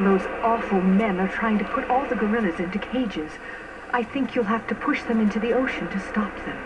Those awful men are trying to put all the gorillas into cages. I think you'll have to push them into the ocean to stop them.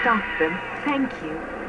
Stop them. Thank you.